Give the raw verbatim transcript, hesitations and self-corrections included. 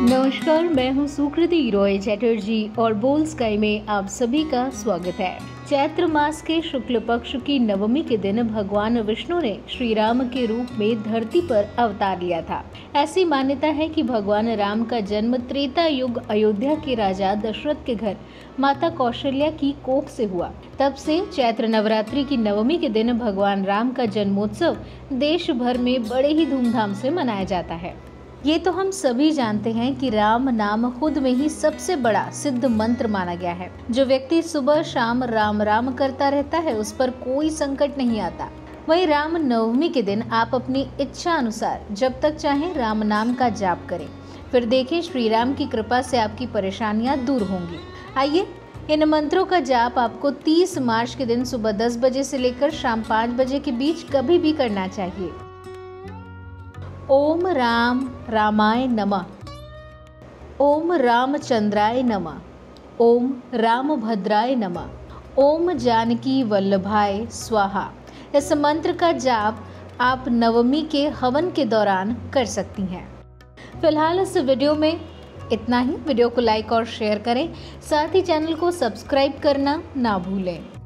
नमस्कार, मैं हूं सुकृति रॉय चैटर्जी और बोल स्काई में आप सभी का स्वागत है। चैत्र मास के शुक्ल पक्ष की नवमी के दिन भगवान विष्णु ने श्री राम के रूप में धरती पर अवतार लिया था। ऐसी मान्यता है कि भगवान राम का जन्म त्रेता युग अयोध्या के राजा दशरथ के घर माता कौशल्या की कोख से हुआ। तब से चैत्र नवरात्रि की नवमी के दिन भगवान राम का जन्मोत्सव देश भर में बड़े ही धूमधाम से मनाया जाता है। ये तो हम सभी जानते हैं कि राम नाम खुद में ही सबसे बड़ा सिद्ध मंत्र माना गया है। जो व्यक्ति सुबह शाम राम राम करता रहता है उस पर कोई संकट नहीं आता। वहीं राम नवमी के दिन आप अपनी इच्छा अनुसार जब तक चाहें राम नाम का जाप करें, फिर देखें श्री राम की कृपा से आपकी परेशानियां दूर होंगी। आइए, इन मंत्रों का जाप आपको तीस मार्च के दिन सुबह दस बजे से लेकर शाम पाँच बजे के बीच कभी भी करना चाहिए। ओम राम रामाय नमः, ओम रामचंद्राय नमः, ओम रामभद्राय नमः, ओम जानकी वल्लभाय स्वाहा। इस मंत्र का जाप आप नवमी के हवन के दौरान कर सकती हैं। फिलहाल इस वीडियो में इतना ही। वीडियो को लाइक और शेयर करें, साथ ही चैनल को सब्सक्राइब करना ना भूलें।